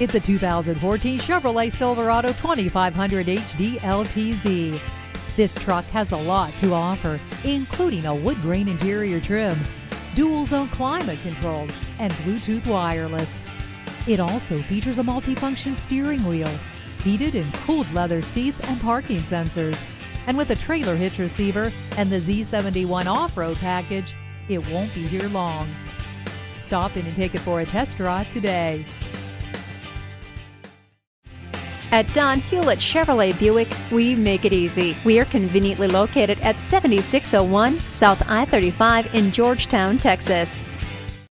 It's a 2014 Chevrolet Silverado 2500 HD LTZ. This truck has a lot to offer, including a wood grain interior trim, dual zone climate control, and Bluetooth wireless. It also features a multifunction steering wheel, heated and cooled leather seats, and parking sensors. And with a trailer hitch receiver and the Z71 off-road package, it won't be here long. Stop in and take it for a test drive today. At Don Hewlett Chevrolet Buick, we make it easy. We are conveniently located at 7601 South I-35 in Georgetown, Texas.